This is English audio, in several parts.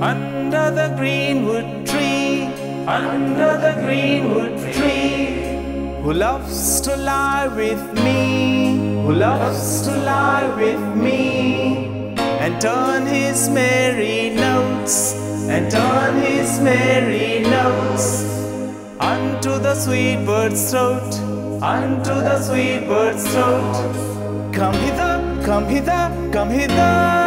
Under the greenwood tree, under the greenwood tree, who loves to lie with me, who loves to lie with me, and turn his merry notes, and turn his merry notes unto the sweet bird's throat, unto the sweet bird's throat. Come hither, come hither, come hither,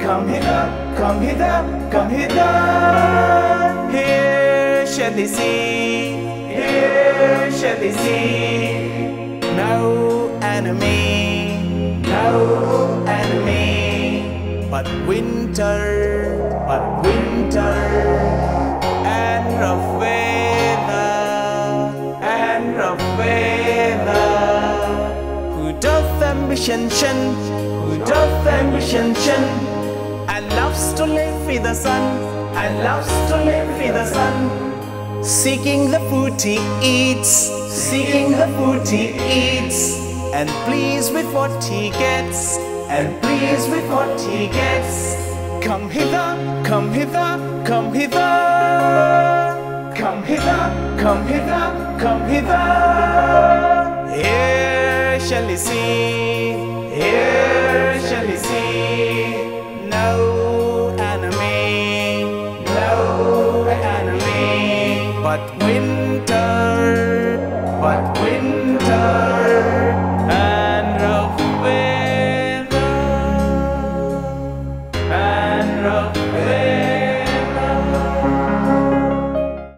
come hither, come hither, come hither. Here shall thee see, here shall thee see no enemy, no enemy, but winter, but winter, and rough weather, and rough weather. Who doth ambition, who doth ambition, and loves to live with the sun, and loves to live with the sun. Seeking the food he eats, seeking the food he eats, and pleased with what he gets, and pleased with what he gets. Come hither, come hither, come hither, come hither, come hither, come hither. Here shall ye see, here shall ye see no enemy, no enemy, but winter, but winter.